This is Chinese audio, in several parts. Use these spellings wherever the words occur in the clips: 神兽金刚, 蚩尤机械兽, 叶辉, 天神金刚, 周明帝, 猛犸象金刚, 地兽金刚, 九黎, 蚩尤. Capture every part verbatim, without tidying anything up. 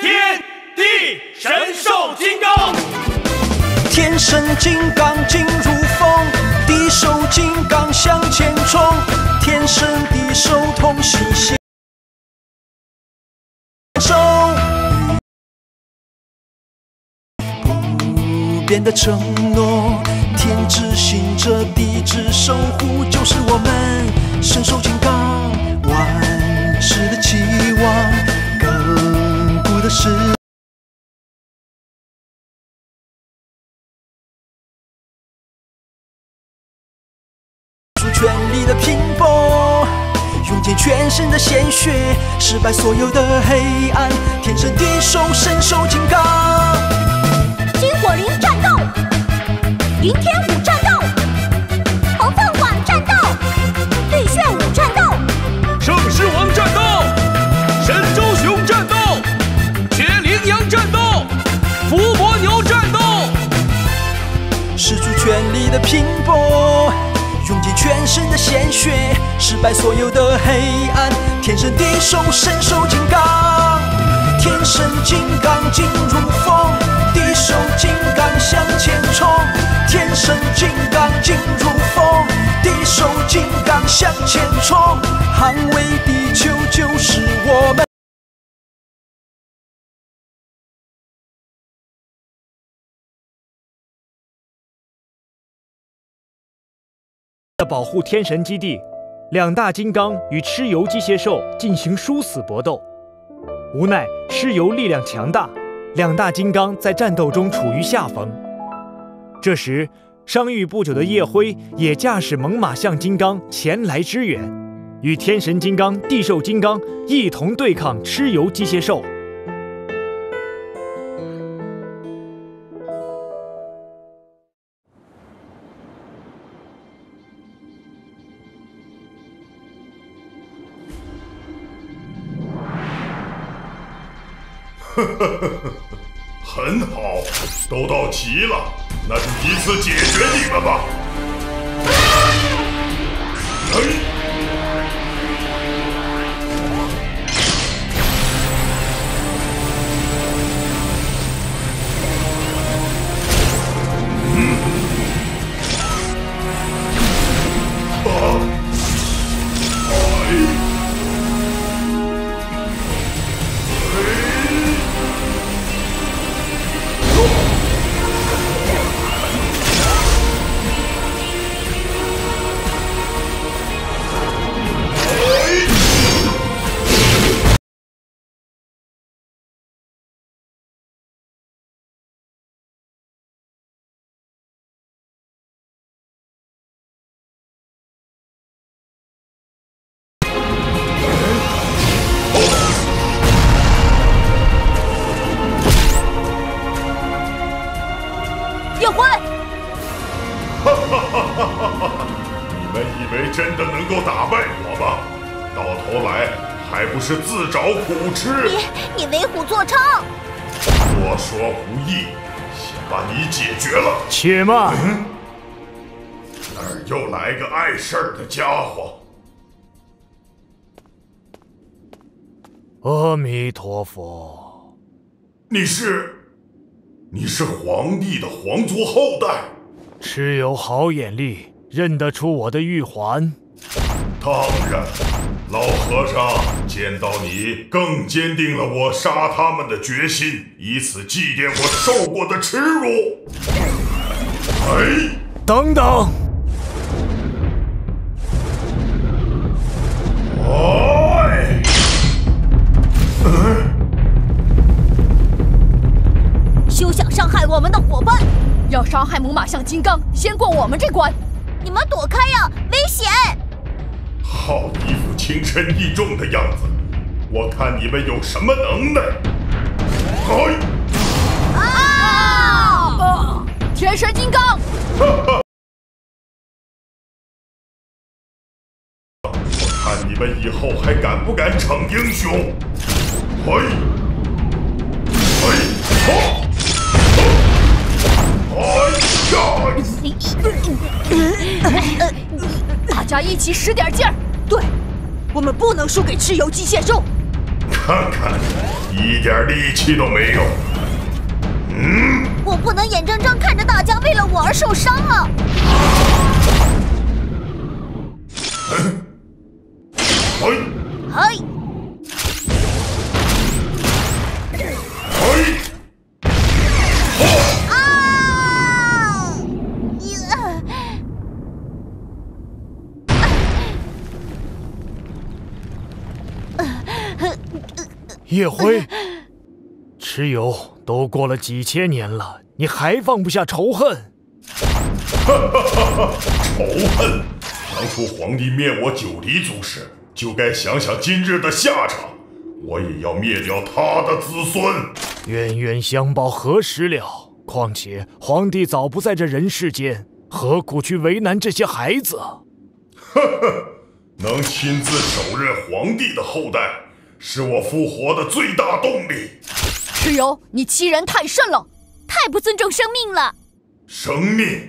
天地神兽金刚，天神金刚劲如风，地兽金刚向前冲，天神地兽同心协手，不变的承诺，天之行者，地之守护，就是我们神兽金刚万世的期望。 是出全力的拼搏，用尽全身的鲜血，失败所有的黑暗。天神地兽神兽金刚，军火林战斗，云天舞战斗，红凤凰战斗，绿旋舞战斗，圣狮王战斗。 使出全力的拼搏，用尽全身的鲜血，失败所有的黑暗。天神地兽神兽金刚，天神金刚劲如风，地兽金刚向前冲。天神金刚劲如风，地兽金刚向前冲，捍卫地球就是我们。 保护天神基地，两大金刚与蚩尤机械兽进行殊死搏斗。无奈蚩尤力量强大，两大金刚在战斗中处于下风。这时，伤愈不久的夜辉也驾驶猛犸象金刚前来支援，与天神金刚、地兽金刚一同对抗蚩尤机械兽。 很好，都到齐了，那就一次解决你们吧。嗯，啊。 是自找苦吃！你你为虎作伥！多说无益，先把你解决了。且慢，嗯、哪儿又来个碍事儿的家伙？阿弥陀佛，你是你是皇帝的皇族后代，蚩尤好眼力，认得出我的玉环。当然。 老和尚见到你，更坚定了我杀他们的决心，以此祭奠我受过的耻辱。哎，等等！哎，休想伤害我们的伙伴！要伤害猛犸象金刚，先过我们这关。你们躲开呀，危险！ 好一副情深意重的样子，我看你们有什么能耐！哎！啊！啊天神金刚！我看你们以后还敢不敢逞英雄！嘿！嘿！哎呀！ 大家一起使点劲儿，对，我们不能输给蚩尤机械兽。看看你，一点力气都没有。嗯，我不能眼睁睁看着大家为了我而受伤啊！哎，哎，哎，啊！叶辉，蚩尤都过了几千年了，你还放不下仇恨？哈哈哈哈！仇恨！当初皇帝灭我九黎宗室，就该想想今日的下场。我也要灭掉他的子孙。冤冤相报何时了？况且皇帝早不在这人世间，何苦去为难这些孩子？呵呵，能亲自手刃皇帝的后代，是我复活的最大动力。蚩尤，你欺人太甚了，太不尊重生命了。生命，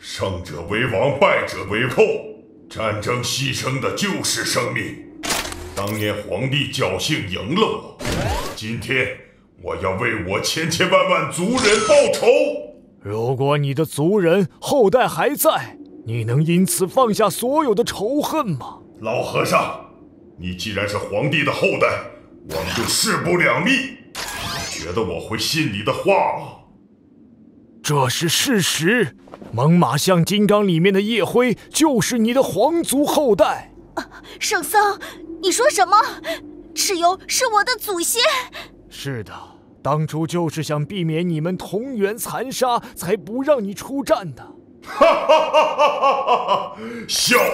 胜者为王，败者为寇。 战争牺牲的就是生命。当年皇帝侥幸赢了我，今天我要为我千千万万族人报仇。如果你的族人后代还在，你能因此放下所有的仇恨吗？老和尚，你既然是皇帝的后代，我们就势不两立。你觉得我会信你的话吗？ 这是事实，猛犸象金刚里面的叶辉就是你的皇族后代。啊，圣僧，你说什么？蚩尤是我的祖先。是的，当初就是想避免你们同源残杀，才不让你出战的。哈哈哈哈哈哈！笑话，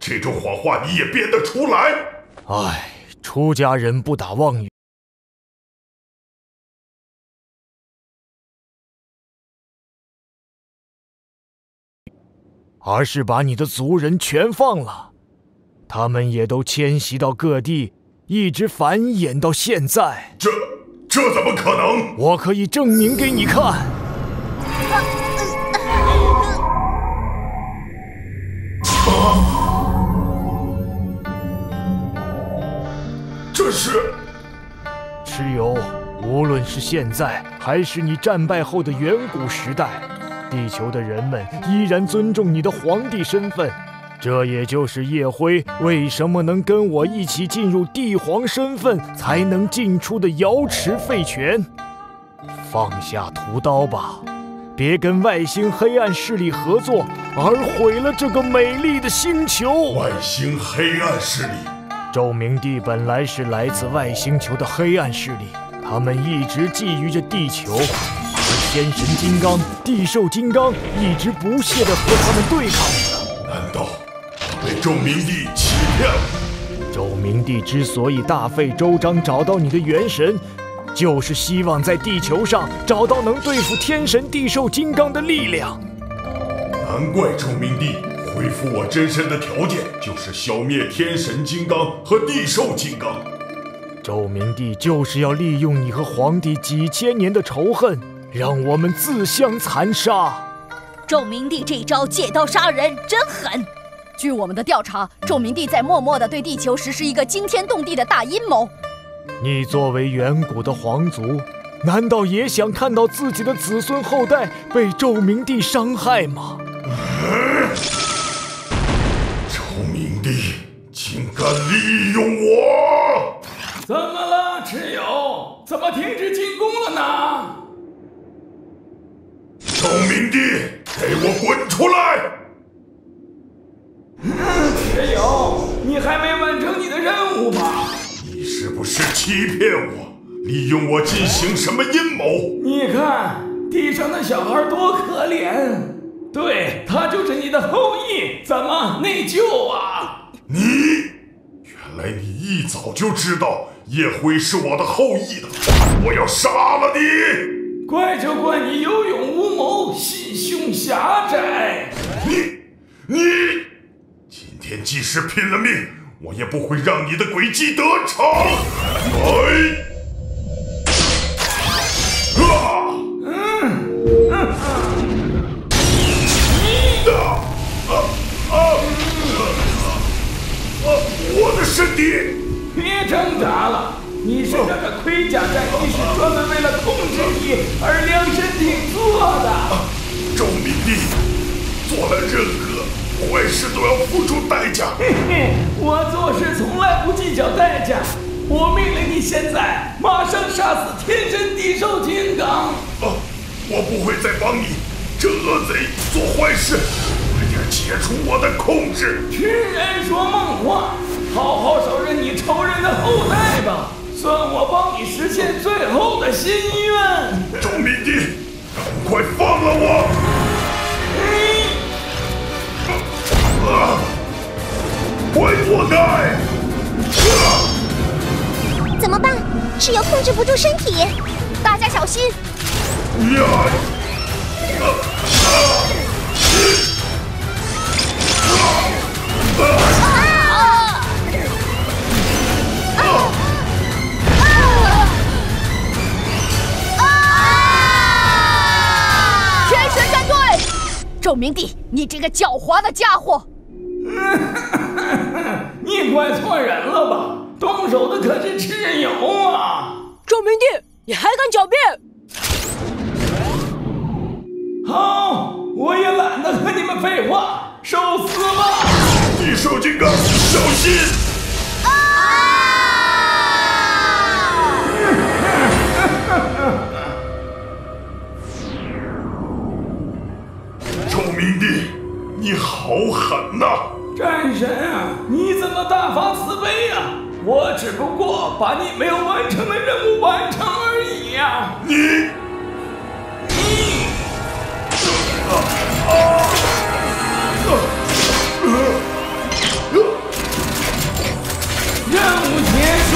这种谎话你也编得出来？唉，出家人不打妄语。 而是把你的族人全放了，他们也都迁徙到各地，一直繁衍到现在。这这怎么可能？我可以证明给你看。啊啊、这是蚩尤，无论是现在还是你战败后的远古时代。 地球的人们依然尊重你的皇帝身份，这也就是叶辉为什么能跟我一起进入帝皇身份才能进出的瑶池废泉。放下屠刀吧，别跟外星黑暗势力合作，而毁了这个美丽的星球。外星黑暗势力，周明帝本来是来自外星球的黑暗势力，他们一直觊觎着地球。 天神金刚、地兽金刚一直不懈地和他们对抗。难道被周明帝欺骗了？周明帝之所以大费周章找到你的元神，就是希望在地球上找到能对付天神、地兽金刚的力量。难怪周明帝恢复我真身的条件就是消灭天神金刚和地兽金刚。周明帝就是要利用你和皇帝几千年的仇恨。 让我们自相残杀。周明帝这一招借刀杀人真狠。据我们的调查，周明帝在默默地对地球实施一个惊天动地的大阴谋。你作为远古的皇族，难道也想看到自己的子孙后代被周明帝伤害吗？嗯、周明帝竟敢利用我！怎么了，蚩尤？怎么停止进攻了呢？ 周明帝，给我滚出来！蚩尤，你还没完成你的任务吧？你是不是欺骗我，利用我进行什么阴谋？你看地上的小孩多可怜，对他就是你的后裔，怎么内疚啊？你，原来你一早就知道叶辉是我的后裔的，我要杀了你！ 怪就怪你有勇无谋，心胸狭窄。你你，今天即使拼了命，我也不会让你的诡计得逞。哎，啊，嗯，啊啊啊啊！我的身体，别挣扎了，你。力而量身定做的。周明帝做了任何坏事都要付出代价。嘿嘿，我做事从来不计较代价。我命令你现在马上杀死天神地兽金刚。哦，我不会再帮你这恶贼做坏事。快点解除我的控制。痴人说梦话，好好收拾你仇人的后代吧。 算我帮你实现最后的心愿，周明帝，快放了我！嗯、啊！快躲开！啊、怎么办？蚩尤控制不住身体，大家小心！呀！啊啊啊 周明帝，你这个狡猾的家伙！你怪错人了吧？动手的可是蚩尤啊！周明帝，你还敢狡辩？好，我也懒得和你们废话，受死吧！地兽金刚，小心！啊！明帝，你好狠呐！战神啊，你怎么大发慈悲啊？我只不过把你没有完成的任务完成而已呀！你，你，啊啊啊！任务结束，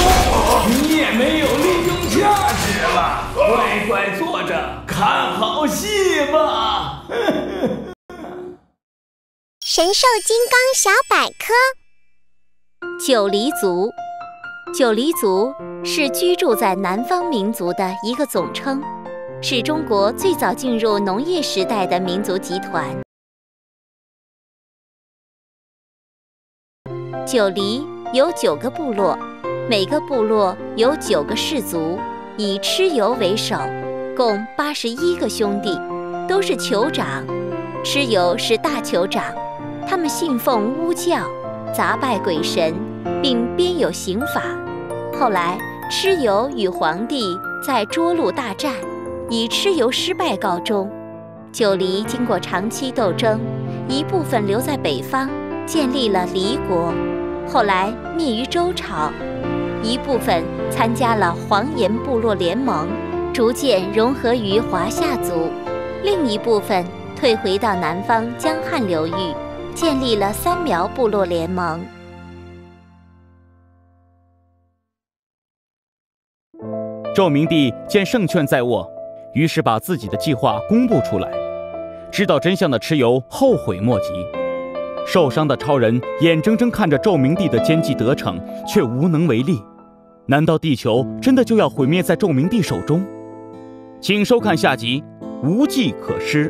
你也没有利用价值了，乖乖坐着看好戏吧。神兽金刚小百科：九黎族，九黎族是居住在南方民族的一个总称，是中国最早进入农业时代的民族集团。九黎有九个部落，每个部落有九个氏族，以蚩尤为首，共八十一个兄弟，都是酋长，蚩尤是大酋长。 他们信奉巫教，砸拜鬼神，并编有刑法。后来，蚩尤与皇帝在涿鹿大战，以蚩尤失败告终。九黎经过长期斗争，一部分留在北方，建立了黎国，后来灭于周朝；一部分参加了黄岩部落联盟，逐渐融合于华夏族；另一部分退回到南方江汉流域。 建立了三苗部落联盟。周明帝见胜券在握，于是把自己的计划公布出来。知道真相的蚩尤后悔莫及，受伤的超人眼睁睁看着周明帝的奸计得逞，却无能为力。难道地球真的就要毁灭在周明帝手中？请收看下集《无计可施》。